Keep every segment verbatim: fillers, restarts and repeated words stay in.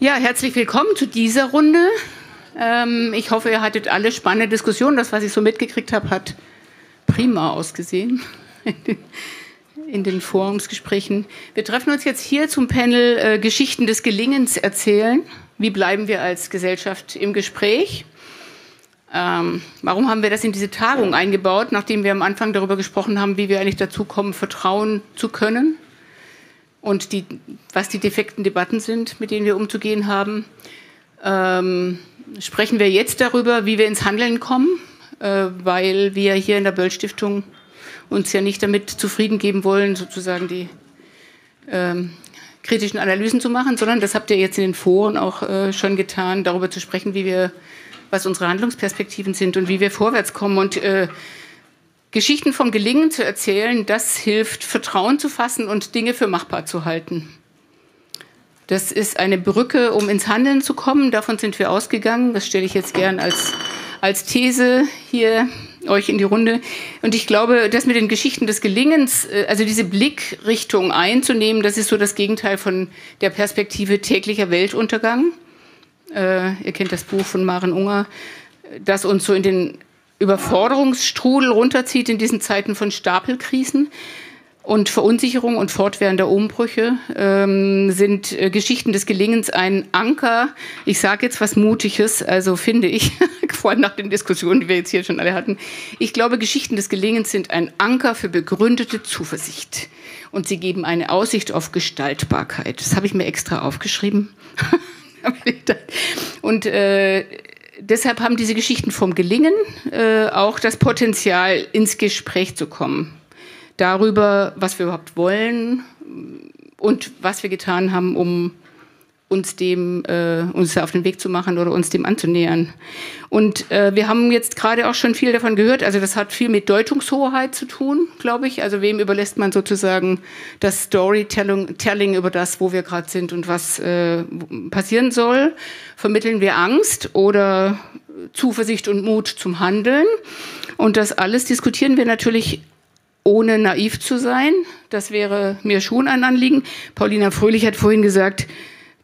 Ja, herzlich willkommen zu dieser Runde. Ähm, ich hoffe, ihr hattet alle spannende Diskussionen. Das, was ich so mitgekriegt habe, hat prima ausgesehen in den Forumsgesprächen. Wir treffen uns jetzt hier zum Panel äh, Geschichten des Gelingens erzählen. Wie bleiben wir als Gesellschaft im Gespräch? Ähm, warum haben wir das in diese Tagung eingebaut, nachdem wir am Anfang darüber gesprochen haben, wie wir eigentlich dazu kommen, vertrauen zu können und die, was die defekten Debatten sind, mit denen wir umzugehen haben? Ähm, sprechen wir jetzt darüber, wie wir ins Handeln kommen, äh, weil wir hier in der Böll-Stiftung uns ja nicht damit zufrieden geben wollen, sozusagen die ähm, kritischen Analysen zu machen, sondern das habt ihr jetzt in den Foren auch äh, schon getan, darüber zu sprechen, wie wir was unsere Handlungsperspektiven sind und wie wir vorwärts kommen. Und äh, Geschichten vom Gelingen zu erzählen, das hilft, Vertrauen zu fassen und Dinge für machbar zu halten. Das ist eine Brücke, um ins Handeln zu kommen. Davon sind wir ausgegangen. Das stelle ich jetzt gern als, als These hier euch in die Runde. Und ich glaube, dass mit den Geschichten des Gelingens, also diese Blickrichtung einzunehmen, das ist so das Gegenteil von der Perspektive täglicher Weltuntergang. Äh, ihr kennt das Buch von Maren Unger, das uns so in den Überforderungsstrudel runterzieht in diesen Zeiten von Stapelkrisen und Verunsicherung und fortwährender Umbrüche, ähm, sind äh, Geschichten des Gelingens ein Anker. Ich sage jetzt was Mutiges, also finde ich, vor allem nach den Diskussionen, die wir jetzt hier schon alle hatten. Ich glaube, Geschichten des Gelingens sind ein Anker für begründete Zuversicht. Und sie geben eine Aussicht auf Gestaltbarkeit. Das habe ich mir extra aufgeschrieben. Und äh, deshalb haben diese Geschichten vom Gelingen äh, auch das Potenzial, ins Gespräch zu kommen. Darüber, was wir überhaupt wollen und was wir getan haben, um uns, dem, äh, uns auf den Weg zu machen oder uns dem anzunähern. Und äh, wir haben jetzt gerade auch schon viel davon gehört. Also das hat viel mit Deutungshoheit zu tun, glaube ich. Also wem überlässt man sozusagen das Storytelling Telling über das, wo wir gerade sind und was äh, passieren soll? Vermitteln wir Angst oder Zuversicht und Mut zum Handeln? Und das alles diskutieren wir natürlich, ohne naiv zu sein. Das wäre mir schon ein Anliegen. Paulina Fröhlich hat vorhin gesagt,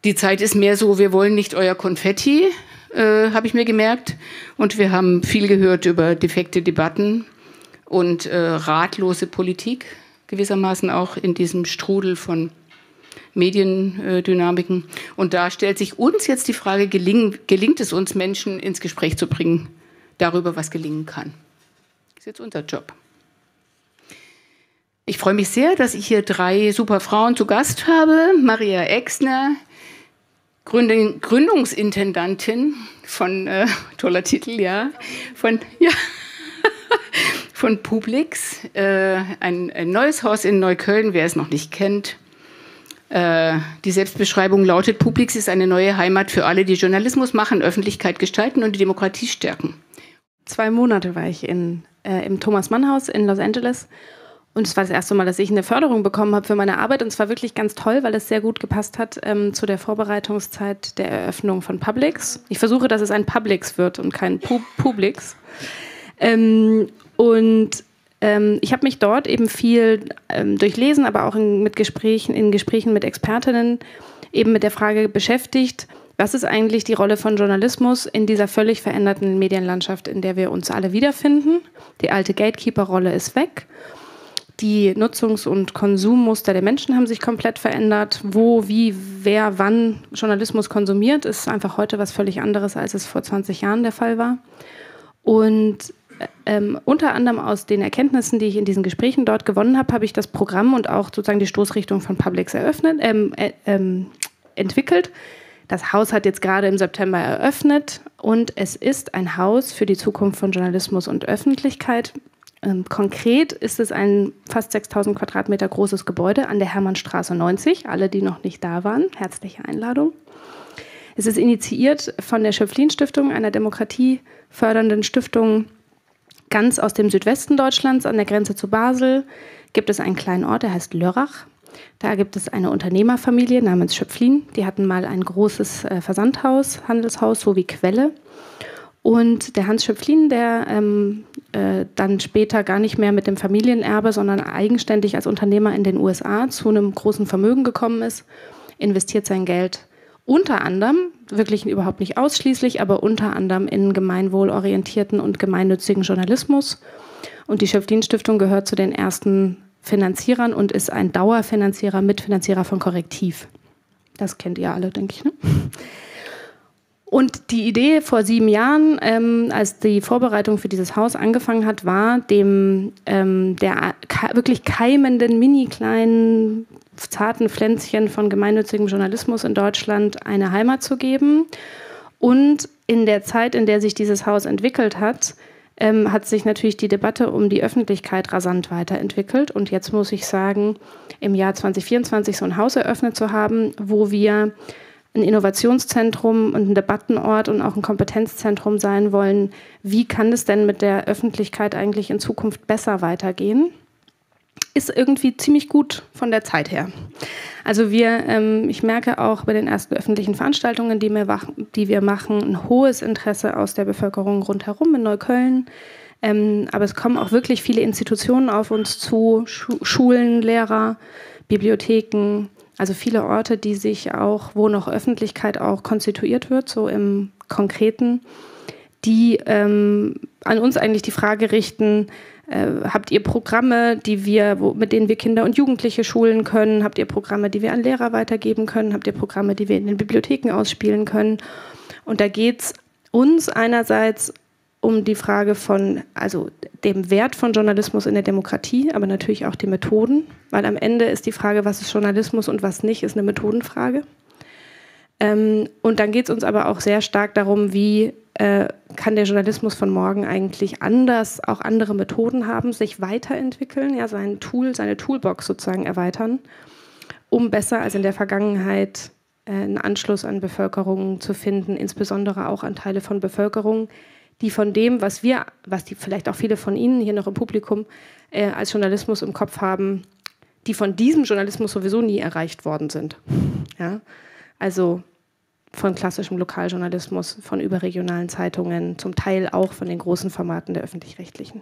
die Zeit ist mehr so, wir wollen nicht euer Konfetti, äh, habe ich mir gemerkt. Und wir haben viel gehört über defekte Debatten und äh, ratlose Politik, gewissermaßen auch in diesem Strudel von Mediendynamiken. Und da stellt sich uns jetzt die Frage, geling, gelingt es uns, Menschen ins Gespräch zu bringen, darüber, was gelingen kann? Das ist jetzt unser Job. Ich freue mich sehr, dass ich hier drei super Frauen zu Gast habe. Maria Exner, Gründungsintendantin von, äh, toller Titel, ja, von, ja, von Publix, äh, ein, ein neues Haus in Neukölln, wer es noch nicht kennt. Äh, die Selbstbeschreibung lautet, Publix ist eine neue Heimat für alle, die Journalismus machen, Öffentlichkeit gestalten und die Demokratie stärken. Zwei Monate war ich in, äh, im Thomas-Mann-Haus in Los Angeles. Und es war das erste Mal, dass ich eine Förderung bekommen habe für meine Arbeit. Und es war wirklich ganz toll, weil es sehr gut gepasst hat ähm, zu der Vorbereitungszeit der Eröffnung von Publix. Ich versuche, dass es ein Publix wird und kein Pu Publix. Ähm, und ähm, ich habe mich dort eben viel ähm, durchlesen, aber auch in, mit Gesprächen, in Gesprächen mit Expertinnen eben mit der Frage beschäftigt, was ist eigentlich die Rolle von Journalismus in dieser völlig veränderten Medienlandschaft, in der wir uns alle wiederfinden. Die alte Gatekeeper-Rolle ist weg. Die Nutzungs- und Konsummuster der Menschen haben sich komplett verändert. Wo, wie, wer, wann Journalismus konsumiert, ist einfach heute was völlig anderes, als es vor zwanzig Jahren der Fall war. Und ähm, unter anderem aus den Erkenntnissen, die ich in diesen Gesprächen dort gewonnen habe, habe ich das Programm und auch sozusagen die Stoßrichtung von Publix eröffnet, ähm, äh, ähm, entwickelt. Das Haus hat jetzt gerade im September eröffnet und es ist ein Haus für die Zukunft von Journalismus und Öffentlichkeit. Konkret ist es ein fast sechstausend Quadratmeter großes Gebäude an der Hermannstraße neunzig. Alle, die noch nicht da waren, herzliche Einladung. Es ist initiiert von der Schöpflin-Stiftung, einer demokratiefördernden Stiftung ganz aus dem Südwesten Deutschlands, an der Grenze zu Basel. Gibt es einen kleinen Ort, der heißt Lörrach. Da gibt es eine Unternehmerfamilie namens Schöpflin. Die hatten mal ein großes Versandhaus, Handelshaus sowie Quelle. Und der Hans Schöpflin, der ähm, äh, dann später gar nicht mehr mit dem Familienerbe, sondern eigenständig als Unternehmer in den U S A zu einem großen Vermögen gekommen ist, investiert sein Geld, unter anderem, wirklich überhaupt nicht ausschließlich, aber unter anderem in gemeinwohlorientierten und gemeinnützigen Journalismus. Und die Schöpflin-Stiftung gehört zu den ersten Finanzierern und ist ein Dauerfinanzierer, Mitfinanzierer von Korrektiv. Das kennt ihr alle, denke ich, ne? Und die Idee vor sieben Jahren, ähm, als die Vorbereitung für dieses Haus angefangen hat, war, dem ähm, der wirklich keimenden, mini kleinen, zarten Pflänzchen von gemeinnützigem Journalismus in Deutschland eine Heimat zu geben. Und in der Zeit, in der sich dieses Haus entwickelt hat, ähm, hat sich natürlich die Debatte um die Öffentlichkeit rasant weiterentwickelt. Und jetzt muss ich sagen, im Jahr zwanzig vierundzwanzig so ein Haus eröffnet zu haben, wo wir ein Innovationszentrum und ein Debattenort und auch ein Kompetenzzentrum sein wollen. Wie kann es denn mit der Öffentlichkeit eigentlich in Zukunft besser weitergehen? Ist irgendwie ziemlich gut von der Zeit her. Also wir, ähm, ich merke auch bei den ersten öffentlichen Veranstaltungen, die wir, die wir machen, ein hohes Interesse aus der Bevölkerung rundherum in Neukölln. Ähm, aber es kommen auch wirklich viele Institutionen auf uns zu, Schu- Schulen, Lehrer, Bibliotheken. Also viele Orte, die sich auch, wo noch Öffentlichkeit auch konstituiert wird, so im Konkreten, die ähm, an uns eigentlich die Frage richten, äh, habt ihr Programme, die wir, wo, mit denen wir Kinder und Jugendliche schulen können? Habt ihr Programme, die wir an Lehrer weitergeben können? Habt ihr Programme, die wir in den Bibliotheken ausspielen können? Und da geht es uns einerseits um die Frage von, also dem Wert von Journalismus in der Demokratie, aber natürlich auch die Methoden, weil am Ende ist die Frage, was ist Journalismus und was nicht, ist eine Methodenfrage. Ähm, und dann geht es uns aber auch sehr stark darum, wie äh, kann der Journalismus von morgen eigentlich anders, auch andere Methoden haben, sich weiterentwickeln, ja, sein Tool, seine Toolbox sozusagen erweitern, um besser als in der Vergangenheit äh, einen Anschluss an Bevölkerung zu finden, insbesondere auch an Teile von Bevölkerung, die von dem, was wir, was die vielleicht auch viele von Ihnen hier noch im Publikum äh, als Journalismus im Kopf haben, die von diesem Journalismus sowieso nie erreicht worden sind. Ja? Also von klassischem Lokaljournalismus, von überregionalen Zeitungen, zum Teil auch von den großen Formaten der Öffentlich-Rechtlichen.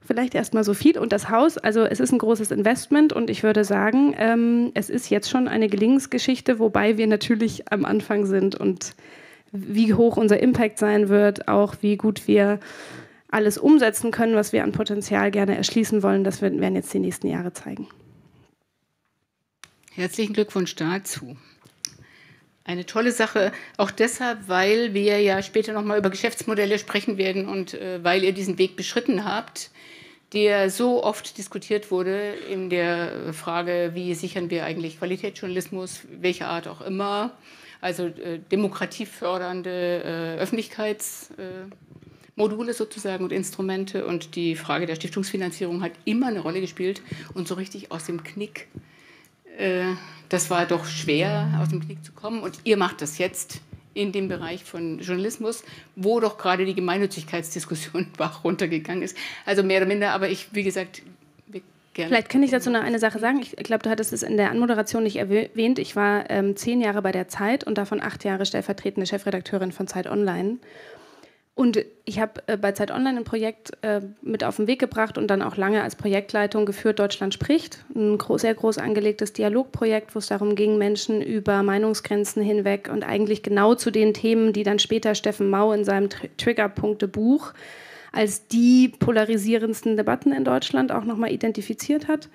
Vielleicht erstmal so viel. Und das Haus, also es ist ein großes Investment und ich würde sagen, ähm, es ist jetzt schon eine Gelingensgeschichte, wobei wir natürlich am Anfang sind und wie hoch unser Impact sein wird, auch wie gut wir alles umsetzen können, was wir an Potenzial gerne erschließen wollen. Das werden jetzt die nächsten Jahre zeigen. Herzlichen Glückwunsch dazu. Eine tolle Sache, auch deshalb, weil wir ja später nochmal über Geschäftsmodelle sprechen werden und äh, weil ihr diesen Weg beschritten habt, der so oft diskutiert wurde in der Frage, wie sichern wir eigentlich Qualitätsjournalismus, welcher Art auch immer. Also äh, demokratiefördernde äh, Öffentlichkeitsmodule äh, sozusagen und Instrumente. Und die Frage der Stiftungsfinanzierung hat immer eine Rolle gespielt. Und so richtig aus dem Knick, äh, das war doch schwer, aus dem Knick zu kommen. Und ihr macht das jetzt in dem Bereich von Journalismus, wo doch gerade die Gemeinnützigkeitsdiskussion wach runtergegangen ist. Also mehr oder minder, aber ich, wie gesagt... Gerne. Vielleicht kann ich dazu noch eine Sache sagen. Ich glaube, du hattest es in der Anmoderation nicht erwähnt. Ich war ähm, zehn Jahre bei der Zeit und davon acht Jahre stellvertretende Chefredakteurin von ZEIT Online. Und ich habe äh, bei ZEIT Online ein Projekt äh, mit auf den Weg gebracht und dann auch lange als Projektleitung geführt, Deutschland spricht. Ein gro- sehr groß angelegtes Dialogprojekt, wo es darum ging, Menschen über Meinungsgrenzen hinweg und eigentlich genau zu den Themen, die dann später Steffen Mau in seinem Tr- Trigger-Punkte-Buch als die polarisierendsten Debatten in Deutschland auch nochmal identifiziert hat.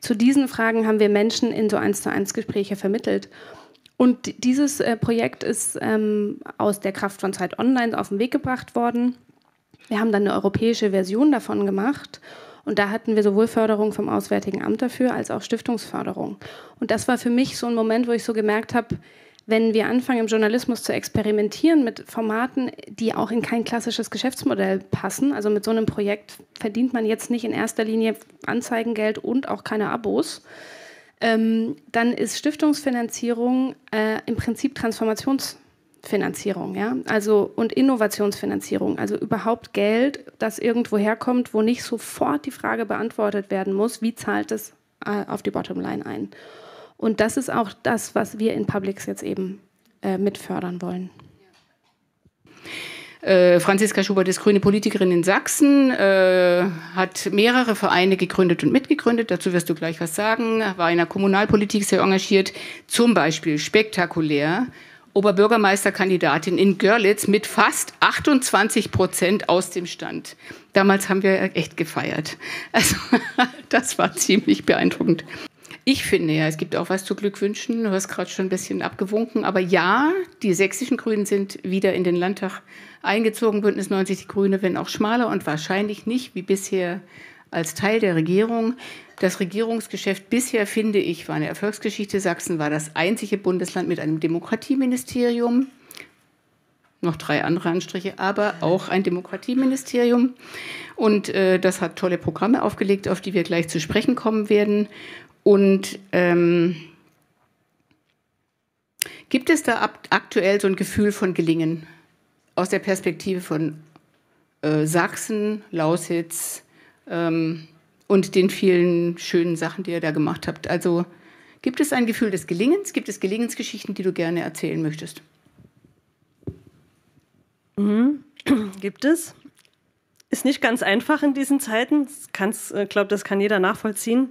Zu diesen Fragen haben wir Menschen in so eins zu eins Gespräche vermittelt. Und dieses äh, Projekt ist ähm, aus der Kraft von ZEIT Online auf den Weg gebracht worden. Wir haben dann eine europäische Version davon gemacht. Und da hatten wir sowohl Förderung vom Auswärtigen Amt dafür, als auch Stiftungsförderung. Und das war für mich so ein Moment, wo ich so gemerkt habe, wenn wir anfangen, im Journalismus zu experimentieren mit Formaten, die auch in kein klassisches Geschäftsmodell passen, also mit so einem Projekt verdient man jetzt nicht in erster Linie Anzeigengeld und auch keine Abos, ähm, dann ist Stiftungsfinanzierung äh, im Prinzip Transformationsfinanzierung, ja? Also, und Innovationsfinanzierung, also überhaupt Geld, das irgendwo herkommt, wo nicht sofort die Frage beantwortet werden muss, wie zahlt es äh, auf die Bottomline ein. Und das ist auch das, was wir in Publix jetzt eben äh, mitfördern wollen. Äh, Franziska Schubert ist grüne Politikerin in Sachsen, äh, hat mehrere Vereine gegründet und mitgegründet, dazu wirst du gleich was sagen, war in der Kommunalpolitik sehr engagiert, zum Beispiel spektakulär Oberbürgermeisterkandidatin in Görlitz mit fast achtundzwanzig Prozent aus dem Stand. Damals haben wir echt gefeiert. Also das war ziemlich beeindruckend. Ich finde ja, es gibt auch was zu Glückwünschen. Du hast gerade schon ein bisschen abgewunken. Aber ja, die sächsischen Grünen sind wieder in den Landtag eingezogen. Bündnis neunzig Die Grüne, wenn auch schmaler und wahrscheinlich nicht wie bisher als Teil der Regierung. Das Regierungsgeschäft bisher, finde ich, war eine Erfolgsgeschichte. Sachsen war das einzige Bundesland mit einem Demokratieministerium. Noch drei andere Anstriche, aber auch ein Demokratieministerium. Und äh, das hat tolle Programme aufgelegt, auf die wir gleich zu sprechen kommen werden. Und ähm, gibt es da ab, aktuell so ein Gefühl von Gelingen aus der Perspektive von äh, Sachsen, Lausitz ähm, und den vielen schönen Sachen, die ihr da gemacht habt? Also gibt es ein Gefühl des Gelingens? Gibt es Gelingensgeschichten, die du gerne erzählen möchtest? Mhm. Gibt es. Ist nicht ganz einfach in diesen Zeiten. Ich glaube, das kann jeder nachvollziehen.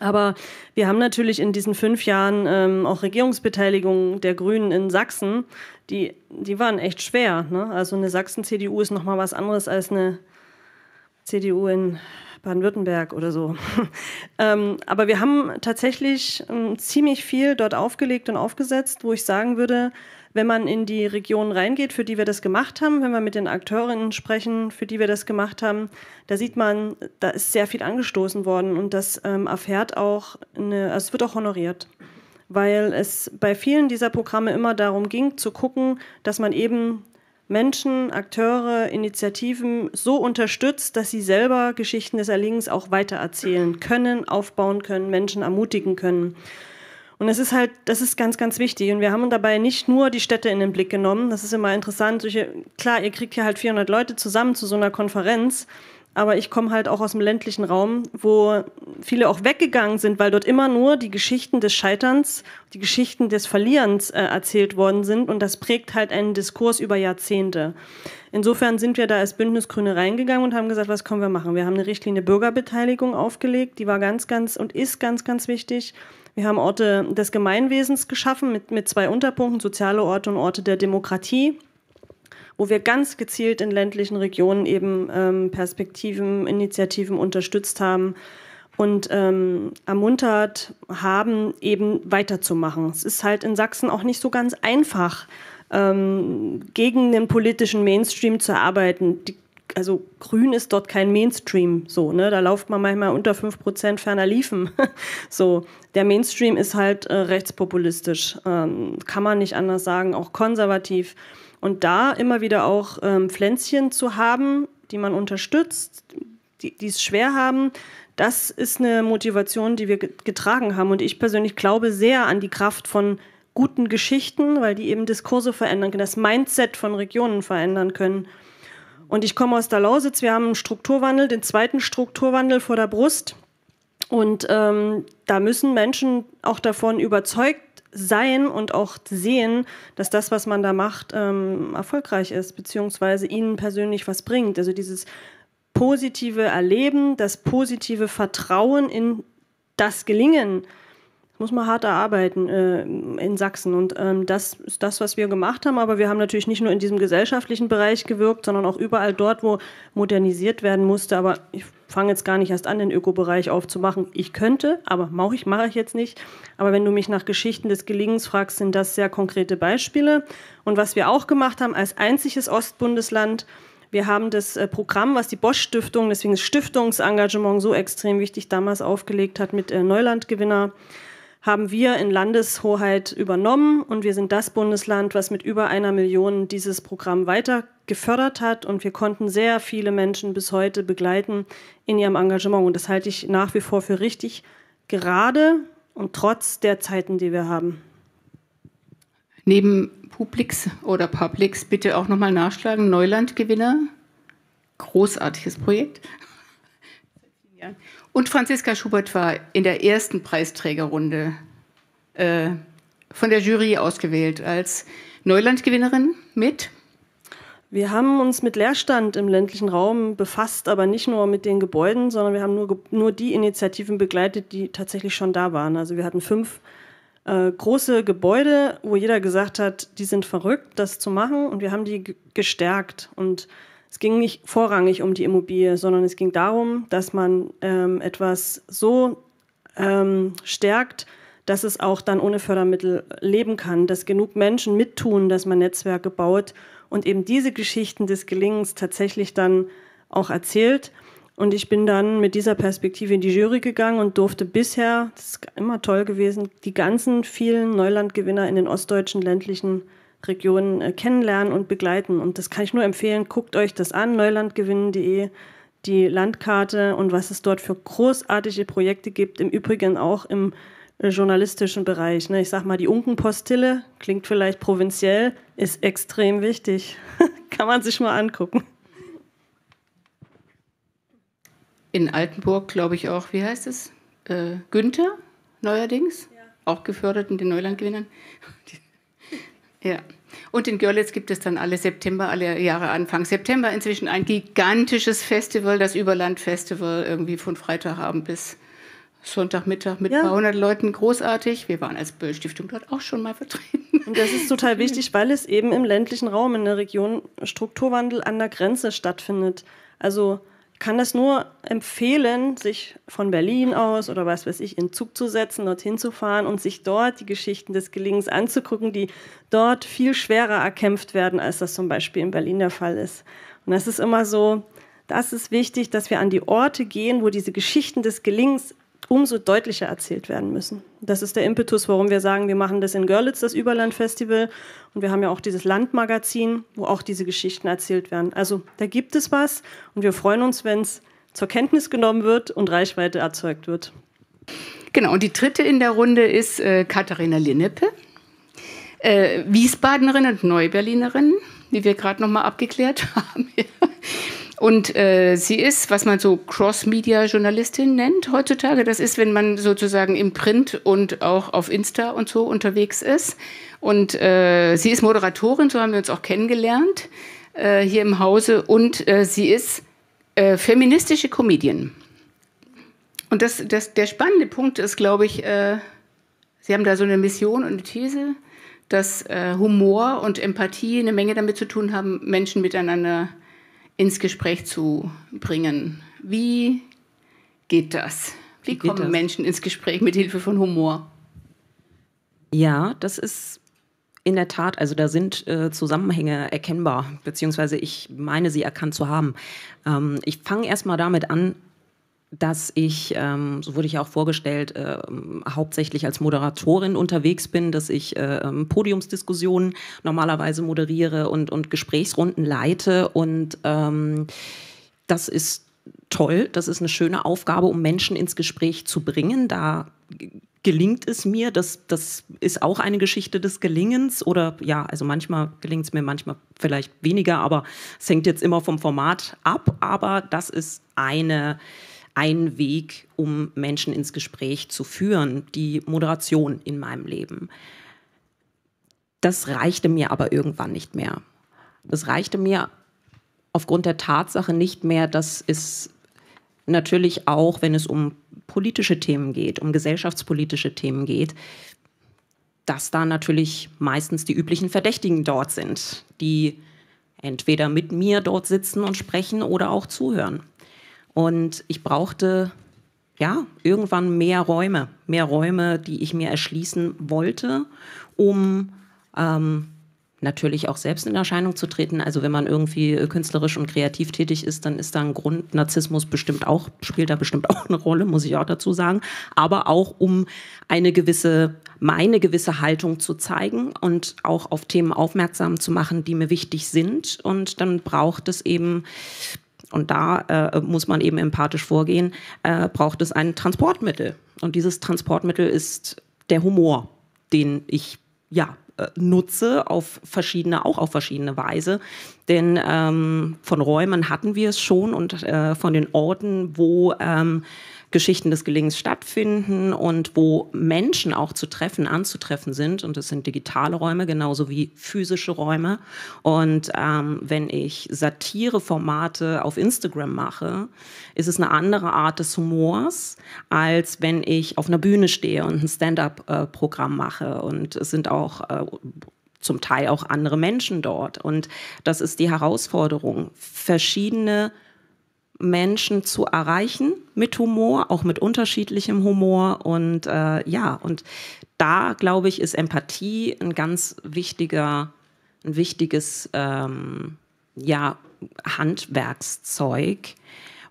Aber wir haben natürlich in diesen fünf Jahren ähm, auch Regierungsbeteiligung der Grünen in Sachsen, die, die waren echt schwer, ne? Also eine Sachsen-C D U ist nochmal was anderes als eine C D U in Baden-Württemberg oder so. ähm, aber wir haben tatsächlich ähm, ziemlich viel dort aufgelegt und aufgesetzt, wo ich sagen würde, wenn man in die Regionen reingeht, für die wir das gemacht haben, wenn wir mit den Akteurinnen sprechen, für die wir das gemacht haben, da sieht man, da ist sehr viel angestoßen worden und das ähm, erfährt auch, eine, also es wird auch honoriert, weil es bei vielen dieser Programme immer darum ging, zu gucken, dass man eben Menschen, Akteure, Initiativen so unterstützt, dass sie selber Geschichten des Erlingens auch weitererzählen können, aufbauen können, Menschen ermutigen können. Und das ist halt, das ist ganz, ganz wichtig. Und wir haben dabei nicht nur die Städte in den Blick genommen. Das ist immer interessant. Klar, ihr kriegt hier halt vierhundert Leute zusammen zu so einer Konferenz. Aber ich komme halt auch aus dem ländlichen Raum, wo viele auch weggegangen sind, weil dort immer nur die Geschichten des Scheiterns, die Geschichten des Verlierens äh, erzählt worden sind. Und das prägt halt einen Diskurs über Jahrzehnte. Insofern sind wir da als Bündnis Grüne reingegangen und haben gesagt, was können wir machen? Wir haben eine Richtlinie Bürgerbeteiligung aufgelegt, die war ganz, ganz und ist ganz, ganz wichtig. Wir haben Orte des Gemeinwesens geschaffen mit, mit zwei Unterpunkten, soziale Orte und Orte der Demokratie, wo wir ganz gezielt in ländlichen Regionen eben ähm, Perspektiven, Initiativen unterstützt haben und ähm, ermuntert haben, eben weiterzumachen. Es ist halt in Sachsen auch nicht so ganz einfach, ähm, gegen den politischen Mainstream zu arbeiten. Die, also Grün ist dort kein Mainstream, so, ne? Da läuft man manchmal unter fünf Prozent ferner liefen. So, der Mainstream ist halt äh, rechtspopulistisch, ähm, kann man nicht anders sagen, auch konservativ. Und da immer wieder auch ähm, Pflänzchen zu haben, die man unterstützt, die, die es schwer haben, das ist eine Motivation, die wir getragen haben. Und ich persönlich glaube sehr an die Kraft von guten Geschichten, weil die eben Diskurse verändern können, das Mindset von Regionen verändern können. Und ich komme aus der Lausitz, wir haben einen Strukturwandel, den zweiten Strukturwandel vor der Brust. Und ähm, da müssen Menschen auch davon überzeugt sein und auch sehen, dass das, was man da macht, ähm, erfolgreich ist, beziehungsweise ihnen persönlich was bringt. Also dieses positive Erleben, das positive Vertrauen in das Gelingen, muss man hart erarbeiten äh, in Sachsen. Und ähm, das ist das, was wir gemacht haben. Aber wir haben natürlich nicht nur in diesem gesellschaftlichen Bereich gewirkt, sondern auch überall dort, wo modernisiert werden musste. Aber ich fange jetzt gar nicht erst an, den Ökobereich aufzumachen. Ich könnte, aber mache ich, mache ich jetzt nicht. Aber wenn du mich nach Geschichten des Gelingens fragst, sind das sehr konkrete Beispiele. Und was wir auch gemacht haben als einziges Ostbundesland, wir haben das Programm, was die Bosch-Stiftung, deswegen das Stiftungsengagement so extrem wichtig damals aufgelegt hat mit Neulandgewinner, haben wir in Landeshoheit übernommen und wir sind das Bundesland, was mit über einer Million dieses Programm weiter gefördert hat und wir konnten sehr viele Menschen bis heute begleiten in ihrem Engagement und das halte ich nach wie vor für richtig, gerade und trotz der Zeiten, die wir haben. Neben Publix oder Publix bitte auch nochmal nachschlagen, Neulandgewinner, großartiges Projekt. Und Franziska Schubert war in der ersten Preisträgerrunde äh, von der Jury ausgewählt als Neulandgewinnerin mit Wir haben uns mit Leerstand im ländlichen Raum befasst, aber nicht nur mit den Gebäuden, sondern wir haben nur, nur die Initiativen begleitet, die tatsächlich schon da waren. Also wir hatten fünf äh, große Gebäude, wo jeder gesagt hat, die sind verrückt, das zu machen, und wir haben die gestärkt. Und es ging nicht vorrangig um die Immobilie, sondern es ging darum, dass man ähm, etwas so ähm, stärkt, dass es auch dann ohne Fördermittel leben kann, dass genug Menschen mittun, dass man Netzwerke baut und eben diese Geschichten des Gelingens tatsächlich dann auch erzählt. Und ich bin dann mit dieser Perspektive in die Jury gegangen und durfte bisher, das ist immer toll gewesen, die ganzen vielen Neulandgewinner in den ostdeutschen ländlichen Regionen kennenlernen und begleiten. Und das kann ich nur empfehlen, guckt euch das an, neulandgewinnen punkt de, die Landkarte und was es dort für großartige Projekte gibt, im Übrigen auch im journalistischen Bereich. Ich sag mal, die Unkenpostille klingt vielleicht provinziell, ist extrem wichtig. Kann man sich mal angucken. In Altenburg, glaube ich auch, wie heißt es? Äh, Günther, neuerdings, ja. Auch gefördert in den Neulandgewinnern. Ja. Und in Görlitz gibt es dann alle September, alle Jahre Anfang September inzwischen ein gigantisches Festival, das Überlandfestival, irgendwie von Freitagabend bis Sonntagmittag mit ja. ein paar hundert Leuten, großartig. Wir waren als Böll-Stiftung dort auch schon mal vertreten. Und das ist total wichtig, weil es eben im ländlichen Raum in der Region Strukturwandel an der Grenze stattfindet. Also ich kann das nur empfehlen, sich von Berlin aus oder was weiß ich, in Zug zu setzen, dorthin zu fahren und sich dort die Geschichten des Gelingens anzugucken, die dort viel schwerer erkämpft werden, als das zum Beispiel in Berlin der Fall ist. Und das ist immer so, das ist wichtig, dass wir an die Orte gehen, wo diese Geschichten des Gelingens umso deutlicher erzählt werden müssen. Das ist der Impetus, warum wir sagen, wir machen das in Görlitz, das Überlandfestival. Und wir haben ja auch dieses Landmagazin, wo auch diese Geschichten erzählt werden. Also da gibt es was und wir freuen uns, wenn es zur Kenntnis genommen wird und Reichweite erzeugt wird. Genau, und die dritte in der Runde ist äh, Katharina Linnepe, äh, Wiesbadenerin und Neuberlinerin, die wir gerade noch mal abgeklärt haben. Und äh, sie ist, was man so Cross-Media-Journalistin nennt heutzutage. Das ist, wenn man sozusagen im Print und auch auf Insta und so unterwegs ist. Und äh, sie ist Moderatorin, so haben wir uns auch kennengelernt äh, hier im Hause. Und äh, sie ist äh, feministische Comedian. Und das, das, der spannende Punkt ist, glaube ich, äh, sie haben da so eine Mission und eine These, dass äh, Humor und Empathie eine Menge damit zu tun haben, Menschen miteinander ins Gespräch zu bringen. Wie geht das? Wie, Wie kommen das? Menschen ins Gespräch mit Hilfe von Humor? Ja, das ist in der Tat, also da sind äh, Zusammenhänge erkennbar, beziehungsweise ich meine, sie erkannt zu haben. Ähm, ich fange erstmal damit an, dass ich, ähm, so wurde ich auch vorgestellt, äh, hauptsächlich als Moderatorin unterwegs bin, dass ich äh, Podiumsdiskussionen normalerweise moderiere und, und Gesprächsrunden leite. Und ähm, das ist toll, das ist eine schöne Aufgabe, um Menschen ins Gespräch zu bringen. Da gelingt es mir, das, das ist auch eine Geschichte des Gelingens, oder ja, also manchmal gelingt es mir, manchmal vielleicht weniger, aber es hängt jetzt immer vom Format ab, aber das ist eine... ein Weg, um Menschen ins Gespräch zu führen, die Moderation in meinem Leben. Das reichte mir aber irgendwann nicht mehr. Das reichte mir aufgrund der Tatsache nicht mehr, dass es natürlich auch, wenn es um politische Themen geht, um gesellschaftspolitische Themen geht, dass da natürlich meistens die üblichen Verdächtigen dort sind, die entweder mit mir dort sitzen und sprechen oder auch zuhören. Und ich brauchte ja irgendwann mehr Räume, mehr Räume, die ich mir erschließen wollte, um ähm, natürlich auch selbst in Erscheinung zu treten. Also wenn man irgendwie künstlerisch und kreativ tätig ist, dann ist da ein Grund, Narzissmus bestimmt auch, spielt da bestimmt auch eine Rolle, muss ich auch dazu sagen, aber auch um eine gewisse, meine gewisse Haltung zu zeigen und auch auf Themen aufmerksam zu machen, die mir wichtig sind. Und dann braucht es eben... Und da äh, muss man eben empathisch vorgehen, äh, braucht es ein Transportmittel. Und dieses Transportmittel ist der Humor, den ich ja, äh, nutze, auf verschiedene, auch auf verschiedene Weise. Denn ähm, von Räumen hatten wir es schon und äh, von den Orten, wo ähm, Geschichten des Gelingens stattfinden und wo Menschen auch zu treffen, anzutreffen sind. Und das sind digitale Räume, genauso wie physische Räume. Und ähm, wenn ich Satireformate auf Instagram mache, ist es eine andere Art des Humors, als wenn ich auf einer Bühne stehe und ein Stand-up-Programm mache. Und es sind auch äh, zum Teil auch andere Menschen dort. Und das ist die Herausforderung, verschiedene Menschen zu erreichen mit Humor, auch mit unterschiedlichem Humor. Und äh, ja, und da, glaube ich, ist Empathie ein ganz wichtiger, ein wichtiges ähm, ja, Handwerkszeug.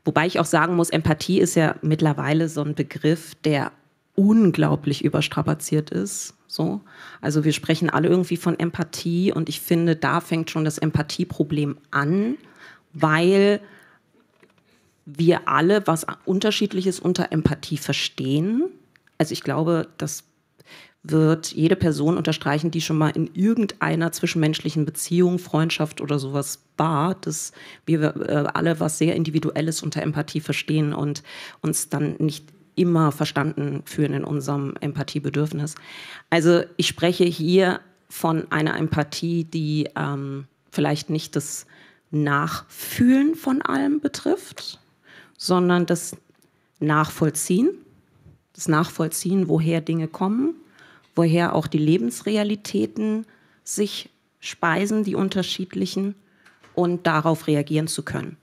Wobei ich auch sagen muss, Empathie ist ja mittlerweile so ein Begriff, der unglaublich überstrapaziert ist. So. Also wir sprechen alle irgendwie von Empathie und ich finde, da fängt schon das Empathieproblem an, weil wir alle was Unterschiedliches unter Empathie verstehen. Also ich glaube, das wird jede Person unterstreichen, die schon mal in irgendeiner zwischenmenschlichen Beziehung, Freundschaft oder sowas war, dass wir alle was sehr Individuelles unter Empathie verstehen und uns dann nicht immer verstanden fühlen in unserem Empathiebedürfnis. Also ich spreche hier von einer Empathie, die ähm, vielleicht nicht das Nachfühlen von allem betrifft, sondern das Nachvollziehen, das Nachvollziehen, woher Dinge kommen, woher auch die Lebensrealitäten sich speisen, die unterschiedlichen, und darauf reagieren zu können.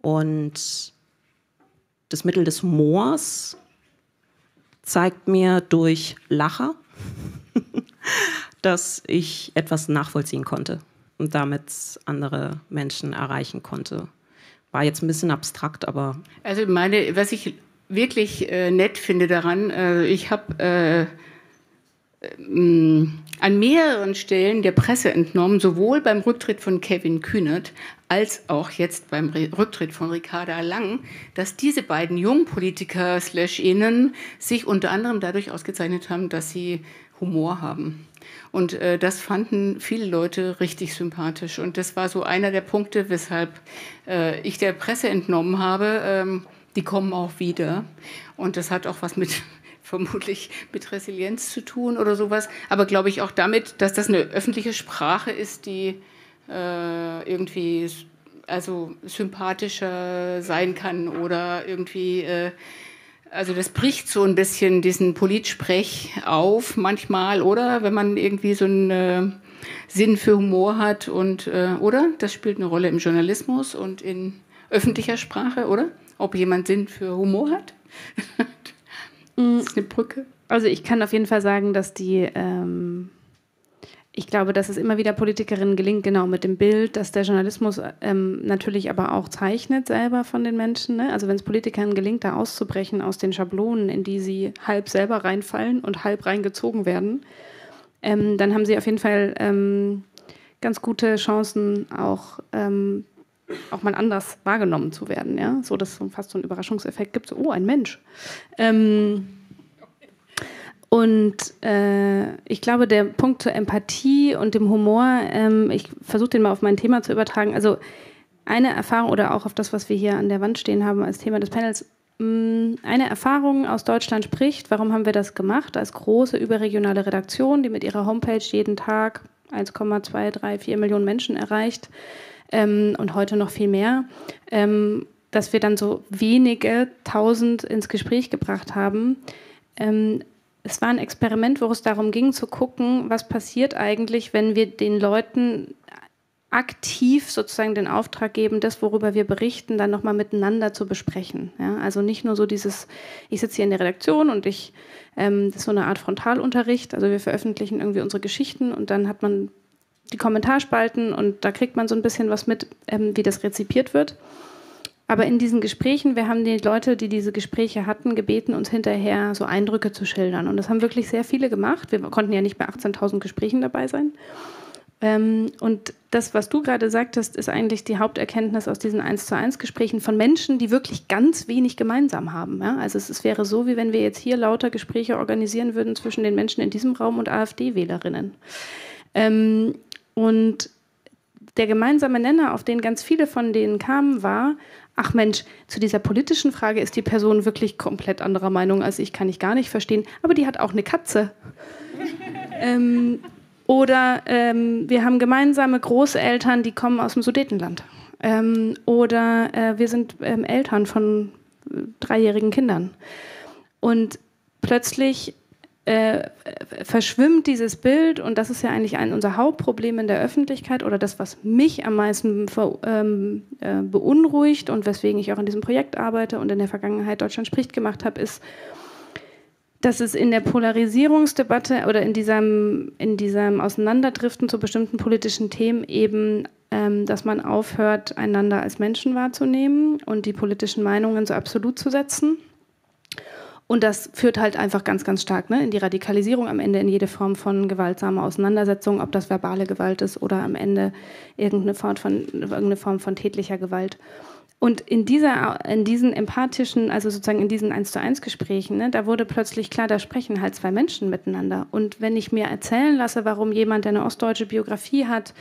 Und das Mittel des Humors zeigt mir durch Lacher, dass ich etwas nachvollziehen konnte und damit andere Menschen erreichen konnte. War jetzt ein bisschen abstrakt, aber... Also meine, was ich wirklich äh, nett finde daran, äh, ich habe äh, äh, an mehreren Stellen der Presse entnommen, sowohl beim Rücktritt von Kevin Kühnert als auch jetzt beim Re- Rücktritt von Ricarda Lang, dass diese beiden jungen Politiker slash innen sich unter anderem dadurch ausgezeichnet haben, dass sie Humor haben. Und äh, das fanden viele Leute richtig sympathisch. Und das war so einer der Punkte, weshalb äh, ich der Presse entnommen habe, ähm, die kommen auch wieder. Und das hat auch was mit, vermutlich mit Resilienz zu tun oder sowas. Aber glaube ich auch damit, dass das eine öffentliche Sprache ist, die äh, irgendwie also sympathischer sein kann oder irgendwie... Äh, Also das bricht so ein bisschen diesen Politsprech auf manchmal, oder? Wenn man irgendwie so einen äh, Sinn für Humor hat und, äh, oder? Das spielt eine Rolle im Journalismus und in öffentlicher Sprache, oder? Ob jemand Sinn für Humor hat? Das ist eine Brücke. Also ich kann auf jeden Fall sagen, dass die... Ähm Ich glaube, dass es immer wieder Politikerinnen gelingt, genau mit dem Bild, dass der Journalismus ähm, natürlich aber auch zeichnet selber von den Menschen. Ne? Also wenn es Politikern gelingt, da auszubrechen aus den Schablonen, in die sie halb selber reinfallen und halb reingezogen werden, ähm, dann haben sie auf jeden Fall ähm, ganz gute Chancen, auch, ähm, auch mal anders wahrgenommen zu werden. Ja? So, dass es fast so einen Überraschungseffekt gibt. So, oh, ein Mensch. Ähm, Und äh, ich glaube, der Punkt zur Empathie und dem Humor, ähm, ich versuche den mal auf mein Thema zu übertragen. Also eine Erfahrung oder auch auf das, was wir hier an der Wand stehen haben als Thema des Panels. Mh, eine Erfahrung aus Deutschland spricht. Warum haben wir das gemacht? Als große überregionale Redaktion, die mit ihrer Homepage jeden Tag eins Komma zwei drei vier Millionen Menschen erreicht ähm, und heute noch viel mehr. Ähm, dass wir dann so wenige tausend ins Gespräch gebracht haben. Ähm, Es war ein Experiment, wo es darum ging, zu gucken, was passiert eigentlich, wenn wir den Leuten aktiv sozusagen den Auftrag geben, das, worüber wir berichten, dann nochmal miteinander zu besprechen. Ja, also nicht nur so dieses, ich sitze hier in der Redaktion und ich, ähm, das ist so eine Art Frontalunterricht, also wir veröffentlichen irgendwie unsere Geschichten und dann hat man die Kommentarspalten und da kriegt man so ein bisschen was mit, ähm, wie das rezipiert wird. Aber in diesen Gesprächen, wir haben die Leute, die diese Gespräche hatten, gebeten, uns hinterher so Eindrücke zu schildern. Und das haben wirklich sehr viele gemacht. Wir konnten ja nicht bei achtzehntausend Gesprächen dabei sein. Und das, was du gerade sagtest, ist eigentlich die Haupterkenntnis aus diesen eins zu eins Gesprächen von Menschen, die wirklich ganz wenig gemeinsam haben. Also es wäre so, wie wenn wir jetzt hier lauter Gespräche organisieren würden zwischen den Menschen in diesem Raum und AfD-Wählerinnen. Und der gemeinsame Nenner, auf den ganz viele von denen kamen, war, ach Mensch, zu dieser politischen Frage ist die Person wirklich komplett anderer Meinung als ich, kann ich gar nicht verstehen, aber die hat auch eine Katze. ähm, oder ähm, wir haben gemeinsame Großeltern, die kommen aus dem Sudetenland. Ähm, oder äh, wir sind ähm, Eltern von äh, dreijährigen Kindern. Und plötzlich äh, verschwimmt dieses Bild, und das ist ja eigentlich ein, unser Hauptproblem in der Öffentlichkeit oder das, was mich am meisten ver, ähm, äh, beunruhigt und weswegen ich auch in diesem Projekt arbeite und in der Vergangenheit Deutschland spricht gemacht habe, ist, dass es in der Polarisierungsdebatte oder in diesem, in diesem Auseinanderdriften zu bestimmten politischen Themen eben, ähm, dass man aufhört, einander als Menschen wahrzunehmen und die politischen Meinungen so absolut zu setzen. Und das führt halt einfach ganz, ganz stark, ne, in die Radikalisierung, am Ende in jede Form von gewaltsamer Auseinandersetzung, ob das verbale Gewalt ist oder am Ende irgendeine Form von, irgendeine Form von tätlicher Gewalt. Und in, dieser, in diesen empathischen, also sozusagen in diesen eins zu eins Gesprächen, ne, da wurde plötzlich klar, da sprechen halt zwei Menschen miteinander. Und wenn ich mir erzählen lasse, warum jemand, der eine ostdeutsche Biografie hat,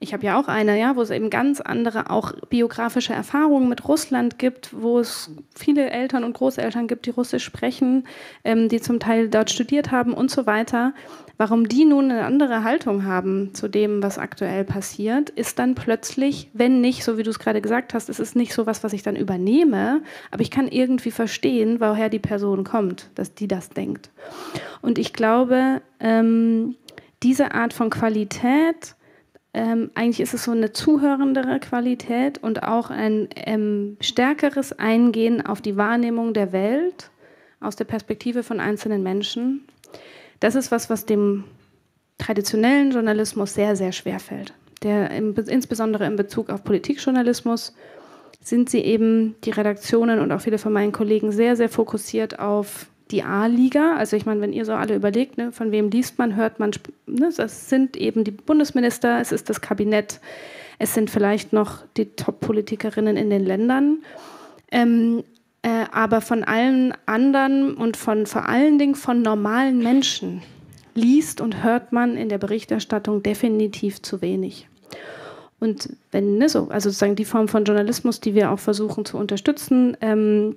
ich habe ja auch eine, ja, wo es eben ganz andere, auch biografische Erfahrungen mit Russland gibt, wo es viele Eltern und Großeltern gibt, die Russisch sprechen, ähm, die zum Teil dort studiert haben und so weiter. Warum die nun eine andere Haltung haben zu dem, was aktuell passiert, ist dann plötzlich, wenn nicht, so wie du es gerade gesagt hast, es ist nicht so was, was ich dann übernehme, aber ich kann irgendwie verstehen, woher die Person kommt, dass die das denkt. Und ich glaube, ähm, diese Art von Qualität, Ähm, eigentlich ist es so eine zuhörendere Qualität und auch ein ähm, stärkeres Eingehen auf die Wahrnehmung der Welt aus der Perspektive von einzelnen Menschen. Das ist was, was dem traditionellen Journalismus sehr, sehr schwer fällt. Der, im, insbesondere in Bezug auf Politikjournalismus sind sie eben, die Redaktionen und auch viele von meinen Kollegen, sehr, sehr fokussiert auf die A-Liga, also ich meine, wenn ihr so alle überlegt, ne, von wem liest man, hört man, ne, das sind eben die Bundesminister, es ist das Kabinett, es sind vielleicht noch die Top-Politikerinnen in den Ländern, ähm, äh, aber von allen anderen und von vor allen Dingen von normalen Menschen liest und hört man in der Berichterstattung definitiv zu wenig. Und wenn, ne, so, also sozusagen die Form von Journalismus, die wir auch versuchen zu unterstützen, ähm,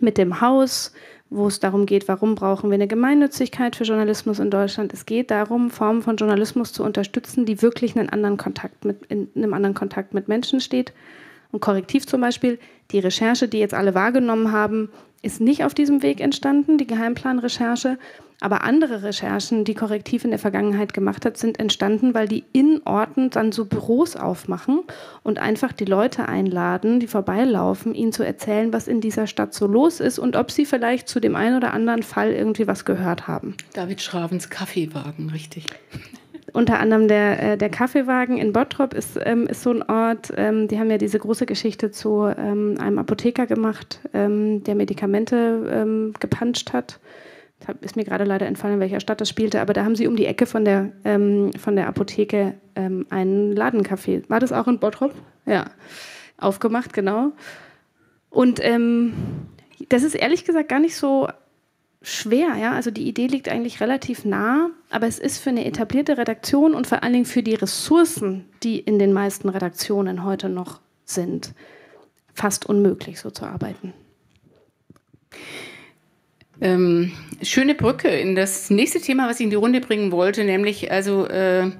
mit dem Haus, wo es darum geht, warum brauchen wir eine Gemeinnützigkeit für Journalismus in Deutschland. Es geht darum, Formen von Journalismus zu unterstützen, die wirklich einen anderen Kontakt mit, in einem anderen Kontakt mit Menschen steht. Und Korrektiv zum Beispiel, die Recherche, die jetzt alle wahrgenommen haben, ist nicht auf diesem Weg entstanden, die Geheimplanrecherche. Aber andere Recherchen, die Korrektiv in der Vergangenheit gemacht hat, sind entstanden, weil die in Orten dann so Büros aufmachen und einfach die Leute einladen, die vorbeilaufen, ihnen zu erzählen, was in dieser Stadt so los ist und ob sie vielleicht zu dem einen oder anderen Fall irgendwie was gehört haben. David Schravens Kaffeewagen, richtig. Unter anderem der, der Kaffeewagen in Bottrop ist, ähm, ist so ein Ort, ähm, die haben ja diese große Geschichte zu ähm, einem Apotheker gemacht, ähm, der Medikamente ähm, gepanscht hat. Das ist mir gerade leider entfallen, in welcher Stadt das spielte, aber da haben sie um die Ecke von der, ähm, von der Apotheke ähm, einen Ladencafé, war das auch in Bottrop? Ja, aufgemacht, genau. Und ähm, das ist ehrlich gesagt gar nicht so schwer, ja, also die Idee liegt eigentlich relativ nah, aber es ist für eine etablierte Redaktion und vor allen Dingen für die Ressourcen, die in den meisten Redaktionen heute noch sind, fast unmöglich, so zu arbeiten. Ähm, schöne Brücke in das nächste Thema, was ich in die Runde bringen wollte, nämlich also äh,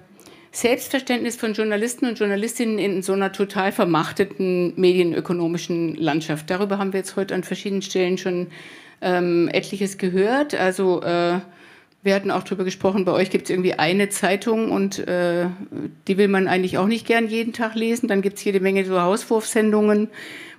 Selbstverständnis von Journalisten und Journalistinnen in so einer total vermachteten medienökonomischen Landschaft. Darüber haben wir jetzt heute an verschiedenen Stellen schon ähm, etliches gehört. Also äh, wir hatten auch darüber gesprochen, bei euch gibt es irgendwie eine Zeitung und äh, die will man eigentlich auch nicht gern jeden Tag lesen. Dann gibt es jede Menge so Hauswurfsendungen,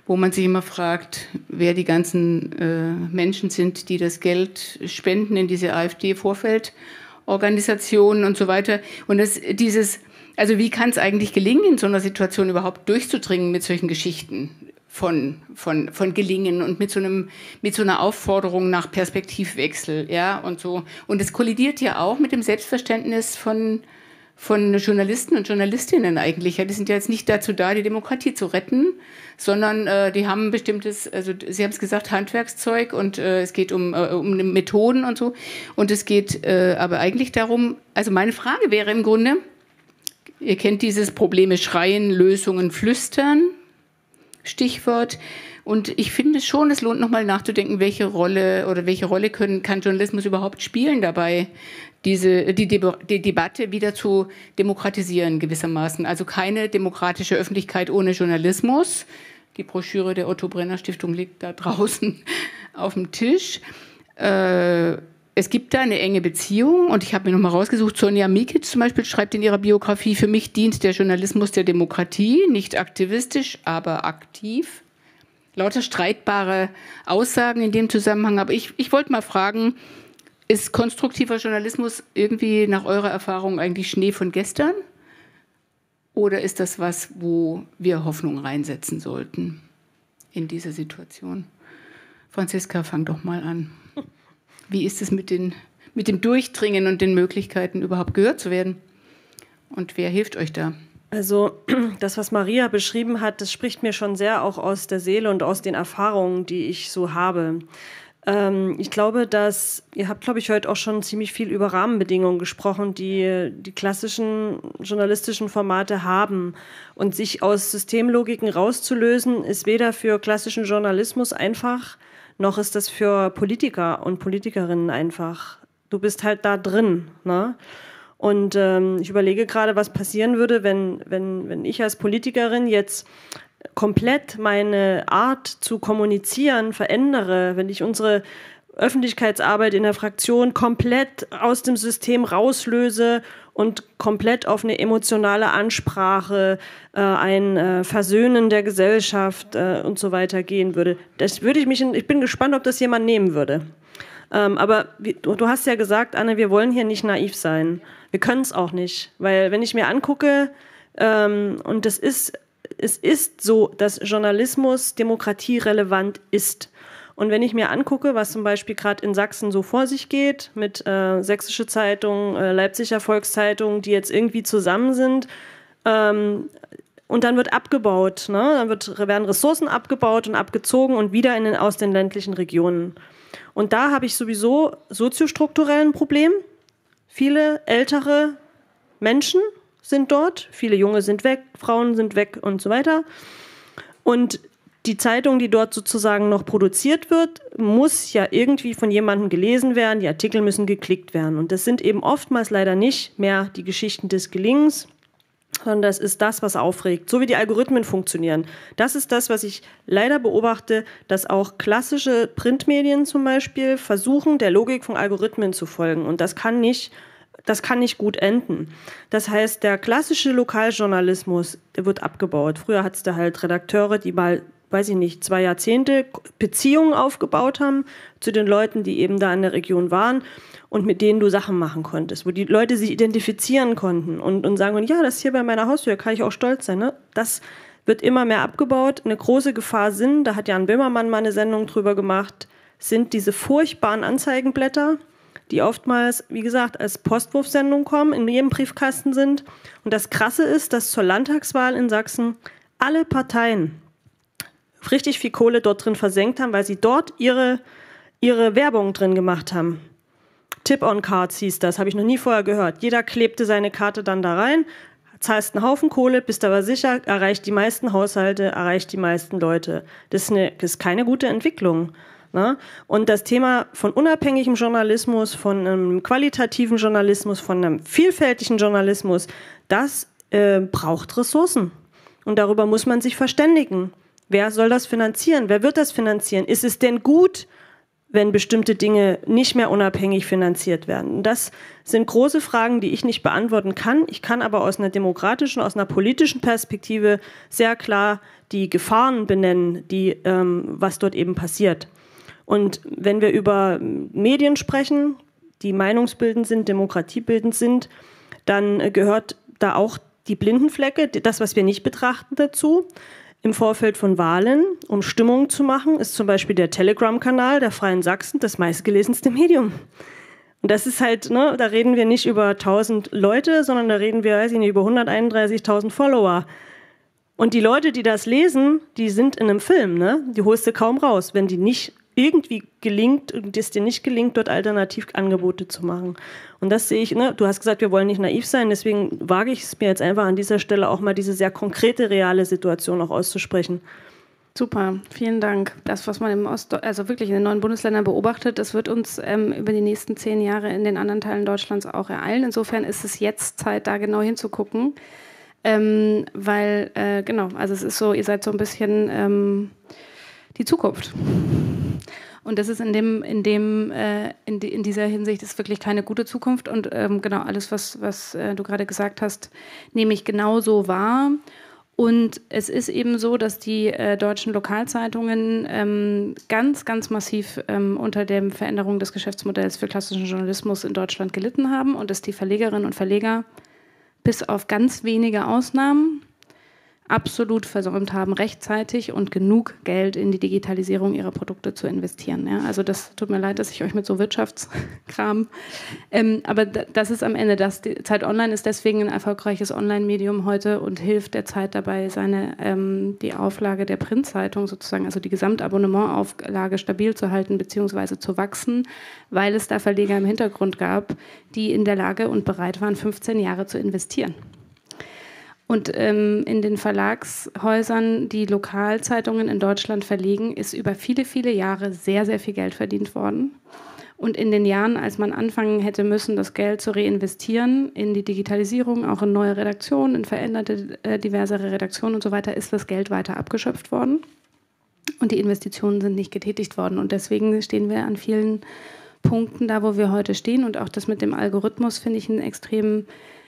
wo man sich immer fragt, wer die ganzen äh, Menschen sind, die das Geld spenden in diese AfD-Vorfeldorganisationen und so weiter. Und das, dieses, also wie kann es eigentlich gelingen, in so einer Situation überhaupt durchzudringen mit solchen Geschichten von, von, von Gelingen und mit so einem, mit so einer Aufforderung nach Perspektivwechsel, ja, und so. Und es kollidiert ja auch mit dem Selbstverständnis von von Journalisten und Journalistinnen eigentlich. Ja, die sind ja jetzt nicht dazu da, die Demokratie zu retten, sondern äh, die haben bestimmtes, also Sie haben es gesagt, Handwerkszeug und äh, es geht um, äh, um Methoden und so. Und es geht äh, aber eigentlich darum, also meine Frage wäre im Grunde, ihr kennt dieses Probleme schreien, Lösungen flüstern. Stichwort. Und ich finde schon, es lohnt nochmal nachzudenken, welche Rolle oder welche Rolle können, kann Journalismus überhaupt spielen dabei, diese, die, De die Debatte wieder zu demokratisieren gewissermaßen. Also keine demokratische Öffentlichkeit ohne Journalismus. Die Broschüre der Otto-Brenner-Stiftung liegt da draußen auf dem Tisch. Äh, Es gibt da eine enge Beziehung und ich habe mir nochmal rausgesucht, Sonja Mikic zum Beispiel schreibt in ihrer Biografie, für mich dient der Journalismus der Demokratie, nicht aktivistisch, aber aktiv. Lauter streitbare Aussagen in dem Zusammenhang, aber ich, ich wollte mal fragen, ist konstruktiver Journalismus irgendwie nach eurer Erfahrung eigentlich Schnee von gestern? Oder ist das was, wo wir Hoffnung reinsetzen sollten in dieser Situation? Franziska, fang doch mal an. Wie ist es mit, den, mit dem Durchdringen und den Möglichkeiten, überhaupt gehört zu werden? Und wer hilft euch da? Also das, was Maria beschrieben hat, das spricht mir schon sehr auch aus der Seele und aus den Erfahrungen, die ich so habe. Ähm, ich glaube, dass, ihr habt, glaube ich, heute auch schon ziemlich viel über Rahmenbedingungen gesprochen, die die klassischen journalistischen Formate haben. Und sich aus Systemlogiken rauszulösen, ist weder für klassischen Journalismus einfach, noch ist das für Politiker und Politikerinnen einfach. Du bist halt da drin, ne? Und ähm, ich überlege gerade, was passieren würde, wenn, wenn, wenn ich als Politikerin jetzt komplett meine Art zu kommunizieren verändere, wenn ich unsere Öffentlichkeitsarbeit in der Fraktion komplett aus dem System rauslöse und komplett auf eine emotionale Ansprache, äh, ein äh, Versöhnen der Gesellschaft äh, und so weiter gehen würde. Das würde ich mich in, ich bin gespannt, ob das jemand nehmen würde. Ähm, aber wie, du, du hast ja gesagt, Anne, wir wollen hier nicht naiv sein. Wir können es auch nicht, weil wenn ich mir angucke, ähm, und das ist, es ist so, dass Journalismus demokratierelevant ist. Und wenn ich mir angucke, was zum Beispiel gerade in Sachsen so vor sich geht, mit äh, Sächsische Zeitung, äh, Leipziger Volkszeitung, die jetzt irgendwie zusammen sind, ähm, und dann wird abgebaut, ne? Dann wird, werden Ressourcen abgebaut und abgezogen und wieder in den, aus den ländlichen Regionen. Und da habe ich sowieso soziostrukturellen Problem. Viele ältere Menschen sind dort, viele Junge sind weg, Frauen sind weg und so weiter. Und die Zeitung, die dort sozusagen noch produziert wird, muss ja irgendwie von jemandem gelesen werden, die Artikel müssen geklickt werden. Und das sind eben oftmals leider nicht mehr die Geschichten des Gelingens, sondern das ist das, was aufregt, so wie die Algorithmen funktionieren. Das ist das, was ich leider beobachte, dass auch klassische Printmedien zum Beispiel versuchen, der Logik von Algorithmen zu folgen. Und das kann nicht Das kann nicht gut enden. Das heißt, der klassische Lokaljournalismus, der wird abgebaut. Früher hattest du halt Redakteure, die mal, weiß ich nicht, zwei Jahrzehnte Beziehungen aufgebaut haben zu den Leuten, die eben da in der Region waren und mit denen du Sachen machen konntest, wo die Leute sich identifizieren konnten und, und sagen, ja, das ist hier bei meiner Haustür, kann ich auch stolz sein, ne? Das wird immer mehr abgebaut. Eine große Gefahr sind, da hat Jan Böhmermann mal eine Sendung drüber gemacht, sind diese furchtbaren Anzeigenblätter, die oftmals, wie gesagt, als Postwurfsendung kommen, in jedem Briefkasten sind. Und das Krasse ist, dass zur Landtagswahl in Sachsen alle Parteien richtig viel Kohle dort drin versenkt haben, weil sie dort ihre, ihre Werbung drin gemacht haben. Tip-on-Cards hieß das, habe ich noch nie vorher gehört. Jeder klebte seine Karte dann da rein, zahlst einen Haufen Kohle, bist aber sicher, erreicht die meisten Haushalte, erreicht die meisten Leute. Das ist, eine, das ist keine gute Entwicklung. Na? Und das Thema von unabhängigem Journalismus, von einem qualitativen Journalismus, von einem vielfältigen Journalismus, das äh, braucht Ressourcen. Und darüber muss man sich verständigen. Wer soll das finanzieren? Wer wird das finanzieren? Ist es denn gut, wenn bestimmte Dinge nicht mehr unabhängig finanziert werden? Und das sind große Fragen, die ich nicht beantworten kann. Ich kann aber aus einer demokratischen, aus einer politischen Perspektive sehr klar die Gefahren benennen, die, ähm, was dort eben passiert. Und wenn wir über Medien sprechen, die meinungsbildend sind, demokratiebildend sind, dann gehört da auch die Blindenflecke, das, was wir nicht betrachten, dazu. Im Vorfeld von Wahlen, um Stimmung zu machen, ist zum Beispiel der Telegram-Kanal der Freien Sachsen das meistgelesenste Medium. Und das ist halt, ne, da reden wir nicht über tausend Leute, sondern da reden wir, weiß ich nicht, über hunderteinunddreißigtausend Follower. Und die Leute, die das lesen, die sind in einem Film, ne? Die holst du kaum raus, wenn die nicht irgendwie gelingt, dass dir nicht gelingt, dort Alternativangebote zu machen. Und das sehe ich, ne? Du hast gesagt, wir wollen nicht naiv sein, deswegen wage ich es mir jetzt einfach an dieser Stelle auch mal, diese sehr konkrete, reale Situation auch auszusprechen. Super, vielen Dank. Das, was man im Ost, also wirklich in den neuen Bundesländern beobachtet, das wird uns ähm, über die nächsten zehn Jahre in den anderen Teilen Deutschlands auch ereilen. Insofern ist es jetzt Zeit, da genau hinzugucken, ähm, weil, äh, genau, also es ist so, ihr seid so ein bisschen ähm, die Zukunft. Und das ist in dem, in dem, äh, in, die, in dieser Hinsicht ist wirklich keine gute Zukunft. Und ähm, genau alles, was, was äh, du gerade gesagt hast, nehme ich genauso wahr. Und es ist eben so, dass die äh, deutschen Lokalzeitungen ähm, ganz, ganz massiv ähm, unter der Veränderung des Geschäftsmodells für klassischen Journalismus in Deutschland gelitten haben und dass die Verlegerinnen und Verleger bis auf ganz wenige Ausnahmen absolut versäumt haben, rechtzeitig und genug Geld in die Digitalisierung ihrer Produkte zu investieren. Ja, also das tut mir leid, dass ich euch mit so Wirtschaftskram, ähm, aber das ist am Ende das. Die Zeit Online ist deswegen ein erfolgreiches Online-Medium heute und hilft der Zeit dabei, seine, ähm, die Auflage der Printzeitung sozusagen, also die Gesamtabonnementauflage stabil zu halten bzw. zu wachsen, weil es da Verleger im Hintergrund gab, die in der Lage und bereit waren, fünfzehn Jahre zu investieren. Und ähm, in den Verlagshäusern, die Lokalzeitungen in Deutschland verlegen, ist über viele, viele Jahre sehr, sehr viel Geld verdient worden. Und in den Jahren, als man anfangen hätte müssen, das Geld zu reinvestieren in die Digitalisierung, auch in neue Redaktionen, in veränderte, äh, diversere Redaktionen und so weiter, ist das Geld weiter abgeschöpft worden. Und die Investitionen sind nicht getätigt worden. Und deswegen stehen wir an vielen Punkten da, wo wir heute stehen. Und auch das mit dem Algorithmus finde ich einen extremen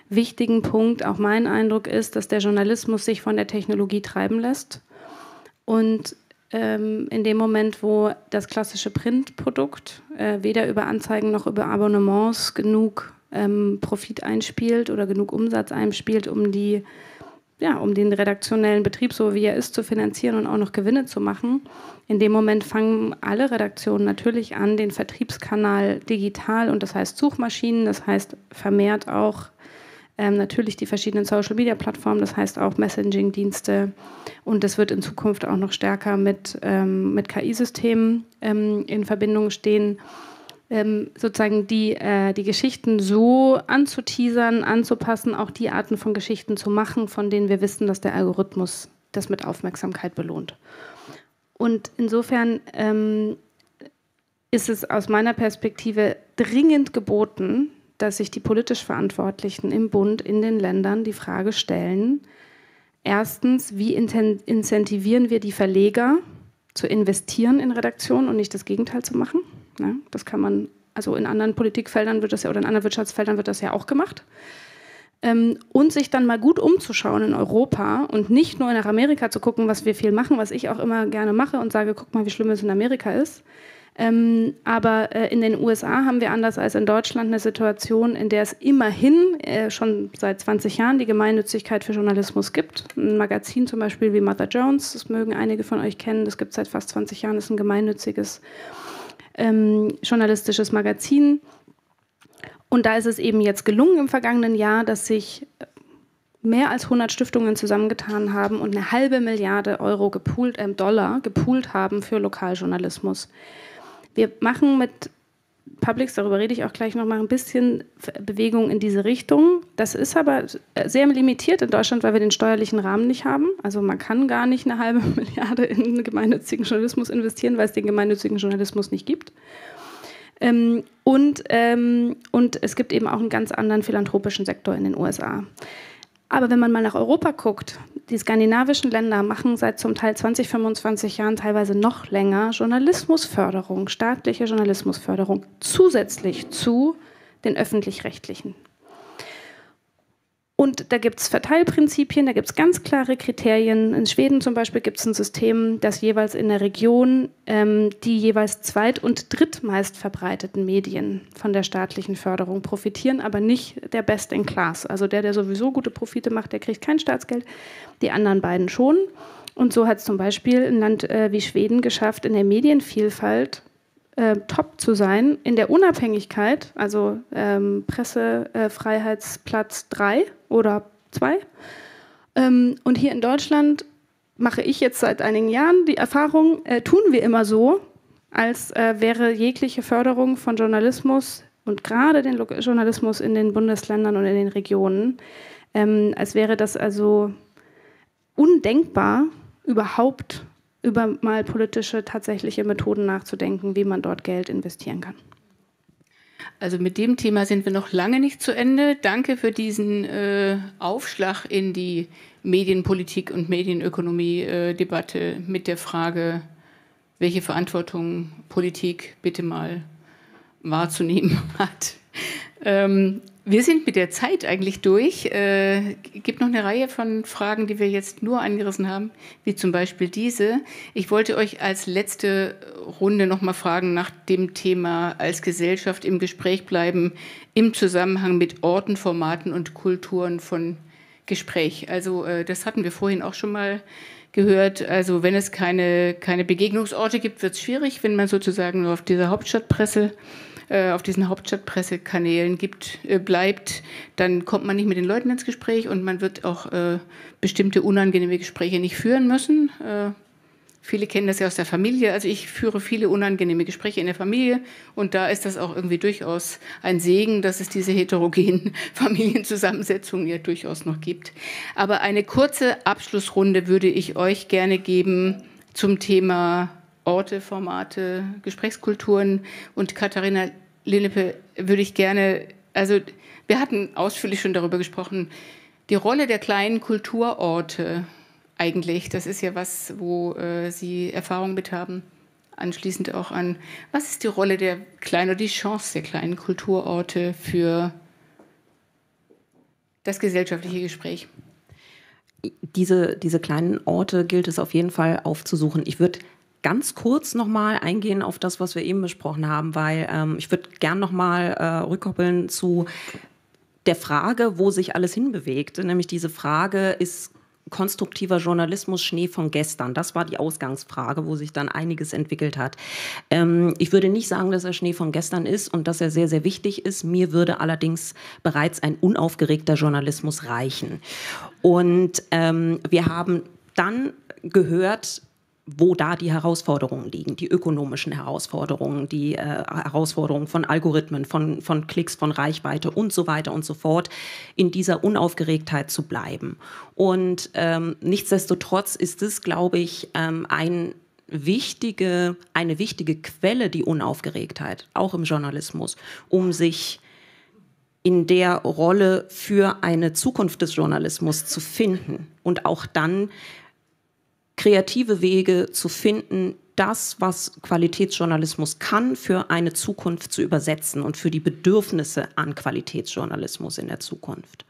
wichtigen Punkt. Auch mein Eindruck ist, dass der Journalismus sich von der Technologie treiben lässt und ähm, in dem Moment, wo das klassische Printprodukt äh, weder über Anzeigen noch über Abonnements genug ähm, Profit einspielt oder genug Umsatz einspielt, um, die, ja, um den redaktionellen Betrieb, so wie er ist, zu finanzieren und auch noch Gewinne zu machen, in dem Moment fangen alle Redaktionen natürlich an, den Vertriebskanal digital, und das heißt Suchmaschinen, das heißt vermehrt auch Ähm, natürlich die verschiedenen Social-Media-Plattformen, das heißt auch Messaging-Dienste, und das wird in Zukunft auch noch stärker mit, ähm, mit K I-Systemen ähm, in Verbindung stehen, ähm, sozusagen die, äh, die Geschichten so anzuteasern, anzupassen, auch die Arten von Geschichten zu machen, von denen wir wissen, dass der Algorithmus das mit Aufmerksamkeit belohnt. Und insofern ähm, ist es aus meiner Perspektive dringend geboten, dass sich die politisch Verantwortlichen im Bund, in den Ländern die Frage stellen, erstens, wie incentivieren wir die Verleger zu investieren in Redaktionen und nicht das Gegenteil zu machen? Ja, das kann man, also in anderen Politikfeldern wird das ja, oder in anderen Wirtschaftsfeldern wird das ja auch gemacht. Ähm, und sich dann mal gut umzuschauen in Europa und nicht nur nach Amerika zu gucken, was wir viel machen, was ich auch immer gerne mache und sage, guck mal, wie schlimm es in Amerika ist. Ähm, aber äh, in den U S A haben wir anders als in Deutschland eine Situation, in der es immerhin äh, schon seit zwanzig Jahren die Gemeinnützigkeit für Journalismus gibt. Ein Magazin zum Beispiel wie Mother Jones, das mögen einige von euch kennen, das gibt es seit fast zwanzig Jahren, ist ein gemeinnütziges ähm, journalistisches Magazin. Und da ist es eben jetzt gelungen im vergangenen Jahr, dass sich mehr als hundert Stiftungen zusammengetan haben und eine halbe Milliarde Euro gepoolt, äh, Dollar gepoolt haben für Lokaljournalismus. Wir machen mit Publix, darüber rede ich auch gleich noch mal, ein bisschen Bewegung in diese Richtung. Das ist aber sehr limitiert in Deutschland, weil wir den steuerlichen Rahmen nicht haben. Also man kann gar nicht eine halbe Milliarde in gemeinnützigen Journalismus investieren, weil es den gemeinnützigen Journalismus nicht gibt. Ähm, und, ähm, und es gibt eben auch einen ganz anderen philanthropischen Sektor in den U S A. Aber wenn man mal nach Europa guckt, die skandinavischen Länder machen seit zum Teil zwanzig, fünfundzwanzig Jahren, teilweise noch länger, Journalismusförderung, staatliche Journalismusförderung, zusätzlich zu den öffentlich-rechtlichen. Und da gibt es Verteilprinzipien, da gibt es ganz klare Kriterien. In Schweden zum Beispiel gibt es ein System, das jeweils in der Region ähm, die jeweils zweit- und drittmeist verbreiteten Medien von der staatlichen Förderung profitieren, aber nicht der Best in Class. Also der, der sowieso gute Profite macht, der kriegt kein Staatsgeld, die anderen beiden schon. Und so hat es zum Beispiel ein Land äh, wie Schweden geschafft, in der Medienvielfalt Äh, top zu sein, in der Unabhängigkeit, also ähm, Pressefreiheitsplatz äh, drei oder zwei. Ähm, und hier in Deutschland mache ich jetzt seit einigen Jahren die Erfahrung, äh, tun wir immer so, als äh, wäre jegliche Förderung von Journalismus und gerade den Lo- Journalismus in den Bundesländern und in den Regionen, ähm, als wäre das also undenkbar, überhaupt über mal politische, tatsächliche Methoden nachzudenken, wie man dort Geld investieren kann. Also mit dem Thema sind wir noch lange nicht zu Ende. Danke für diesen äh, Aufschlag in die Medienpolitik und Medienökonomie-Debatte äh, mit der Frage, welche Verantwortung Politik bitte mal wahrzunehmen hat. Ähm, wir sind mit der Zeit eigentlich durch. Äh, gibt noch eine Reihe von Fragen, die wir jetzt nur angerissen haben, wie zum Beispiel diese. Ich wollte euch als letzte Runde noch mal fragen nach dem Thema als Gesellschaft im Gespräch bleiben im Zusammenhang mit Orten, Formaten und Kulturen von Gespräch. Also äh, das hatten wir vorhin auch schon mal gehört. Also wenn es keine, keine Begegnungsorte gibt, wird es schwierig, wenn man sozusagen nur auf dieser Hauptstadtpresse auf diesen Hauptstadtpressekanälen gibt, äh, bleibt, dann kommt man nicht mit den Leuten ins Gespräch und man wird auch äh, bestimmte unangenehme Gespräche nicht führen müssen. Äh, viele kennen das ja aus der Familie. Also ich führe viele unangenehme Gespräche in der Familie und da ist das auch irgendwie durchaus ein Segen, dass es diese heterogenen Familienzusammensetzungen ja durchaus noch gibt. Aber eine kurze Abschlussrunde würde ich euch gerne geben zum Thema Orte, Formate, Gesprächskulturen und Katharina Linnepe würde ich gerne, also wir hatten ausführlich schon darüber gesprochen, die Rolle der kleinen Kulturorte eigentlich, das ist ja was, wo äh, Sie Erfahrung mit haben, anschließend auch an, was ist die Rolle der kleinen oder die Chance der kleinen Kulturorte für das gesellschaftliche Gespräch? Diese, diese kleinen Orte gilt es auf jeden Fall aufzusuchen. Ich würde ganz kurz nochmal eingehen auf das, was wir eben besprochen haben, weil ähm, ich würde gern nochmal äh, rückkoppeln zu der Frage, wo sich alles hinbewegt. Nämlich diese Frage, ist konstruktiver Journalismus Schnee von gestern? Das war die Ausgangsfrage, wo sich dann einiges entwickelt hat. Ähm, ich würde nicht sagen, dass er Schnee von gestern ist und dass er sehr, sehr wichtig ist. Mir würde allerdings bereits ein unaufgeregter Journalismus reichen. Und ähm, wir haben dann gehört, wo da die Herausforderungen liegen, die ökonomischen Herausforderungen, die äh, Herausforderungen von Algorithmen, von, von Klicks, von Reichweite und so weiter und so fort, in dieser Unaufgeregtheit zu bleiben. Und ähm, nichtsdestotrotz ist es, glaube ich, ähm, ein wichtige, eine wichtige Quelle, die Unaufgeregtheit, auch im Journalismus, um sich in der Rolle für eine Zukunft des Journalismus zu finden und auch dann kreative Wege zu finden, das, was Qualitätsjournalismus kann, für eine Zukunft zu übersetzen und für die Bedürfnisse an Qualitätsjournalismus in der Zukunft.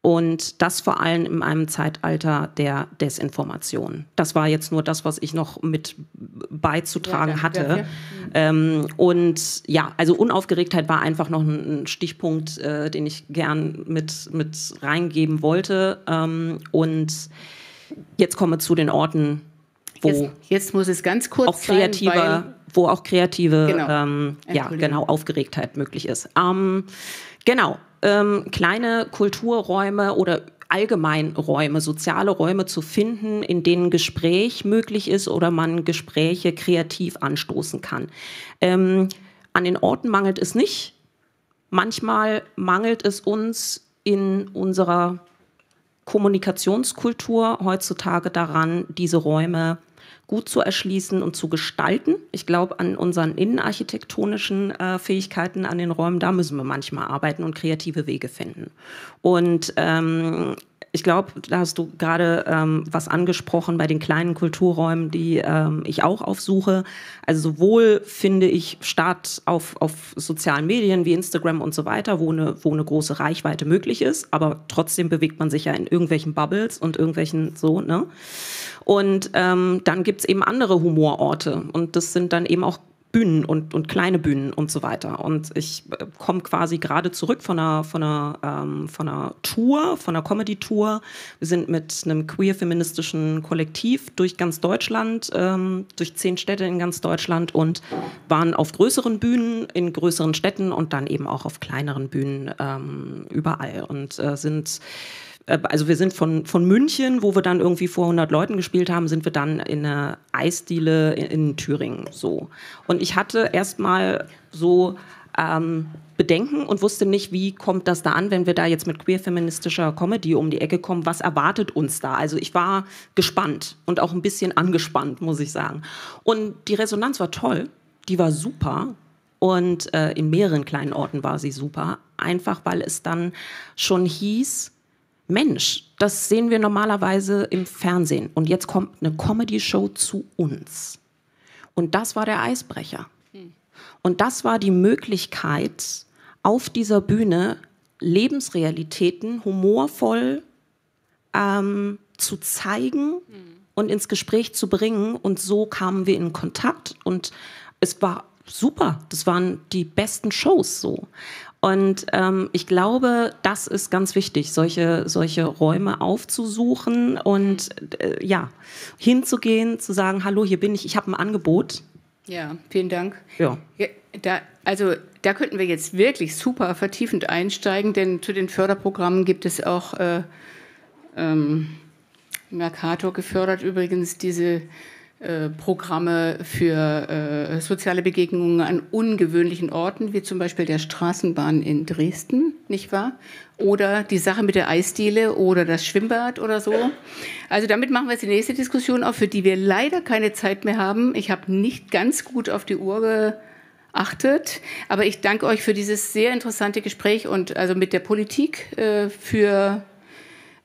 Und das vor allem in einem Zeitalter der Desinformation. Das war jetzt nur das, was ich noch mit beizutragen ja, hatte. Ja, ja. Ähm, und ja, also Unaufgeregtheit war einfach noch ein Stichpunkt, äh, den ich gern mit, mit reingeben wollte. Ähm, und jetzt kommen wir zu den Orten, wo jetzt, jetzt muss es ganz kurz auch kreative, sein, weil, wo auch kreative genau, ähm, ja, genau, Aufgeregtheit möglich ist. Ähm, genau, ähm, kleine Kulturräume oder allgemein Räume, soziale Räume zu finden, in denen Gespräch möglich ist oder man Gespräche kreativ anstoßen kann. Ähm, an den Orten mangelt es nicht. Manchmal mangelt es uns in unserer Kommunikationskultur heutzutage daran, diese Räume gut zu erschließen und zu gestalten. Ich glaube, an unseren innenarchitektonischen äh, Fähigkeiten an den Räumen, da müssen wir manchmal arbeiten und kreative Wege finden. Und ähm, ich glaube, da hast du gerade ähm, was angesprochen bei den kleinen Kulturräumen, die ähm, ich auch aufsuche. Also sowohl finde ich Start auf, auf sozialen Medien wie Instagram und so weiter, wo eine, wo eine große Reichweite möglich ist, aber trotzdem bewegt man sich ja in irgendwelchen Bubbles und irgendwelchen so, ne? Und ähm, dann gibt es eben andere Humororte und das sind dann eben auch Bühnen und, und kleine Bühnen und so weiter. Und ich äh, komme quasi gerade zurück von einer, von einer, ähm, von einer Tour, von einer Comedy-Tour. Wir sind mit einem queer-feministischen Kollektiv durch ganz Deutschland, ähm, durch zehn Städte in ganz Deutschland und waren auf größeren Bühnen in größeren Städten und dann eben auch auf kleineren Bühnen ähm, überall und äh, sind... Also wir sind von, von München, wo wir dann irgendwie vor hundert Leuten gespielt haben, sind wir dann in eine Eisdiele in, in Thüringen so. Und ich hatte erstmal so ähm, Bedenken und wusste nicht, wie kommt das da an, wenn wir da jetzt mit queer-feministischer Comedy um die Ecke kommen, was erwartet uns da? Also ich war gespannt und auch ein bisschen angespannt, muss ich sagen. Und die Resonanz war toll, die war super und äh, in mehreren kleinen Orten war sie super, einfach weil es dann schon hieß, Mensch, das sehen wir normalerweise im Fernsehen und jetzt kommt eine Comedy-Show zu uns. Und das war der Eisbrecher. Und das war die Möglichkeit, auf dieser Bühne Lebensrealitäten humorvoll ähm, zu zeigen mhm. und ins Gespräch zu bringen. Und so kamen wir in Kontakt und es war super. Das waren die besten Shows so. Und ähm, ich glaube, das ist ganz wichtig, solche, solche Räume aufzusuchen und äh, ja, hinzugehen, zu sagen, hallo, hier bin ich, ich habe ein Angebot. Ja, vielen Dank. Ja. Ja, da, also da könnten wir jetzt wirklich super vertiefend einsteigen, denn zu den Förderprogrammen gibt es auch äh, ähm, Mercator gefördert übrigens diese äh, Programme für äh, soziale Begegnungen an ungewöhnlichen Orten, wie zum Beispiel der Straßenbahn in Dresden, nicht wahr? Oder die Sache mit der Eisdiele oder das Schwimmbad oder so. Also damit machen wir jetzt die nächste Diskussion auf, für die wir leider keine Zeit mehr haben. Ich habe nicht ganz gut auf die Uhr geachtet, aber ich danke euch für dieses sehr interessante Gespräch und also mit der Politik äh, für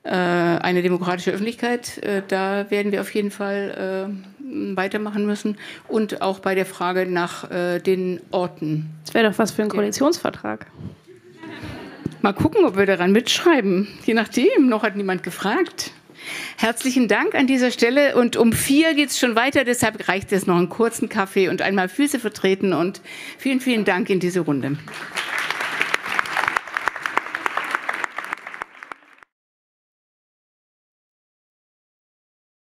äh, eine demokratische Öffentlichkeit. Äh, da werden wir auf jeden Fall äh, weitermachen müssen und auch bei der Frage nach äh, den Orten. Das wäre doch was für einen Koalitionsvertrag. Mal gucken, ob wir daran mitschreiben. Je nachdem, noch hat niemand gefragt. Herzlichen Dank an dieser Stelle. Und um vier geht es schon weiter, deshalb reicht es noch einen kurzen Kaffee und einmal Füße vertreten. Und vielen, vielen Dank in diese Runde.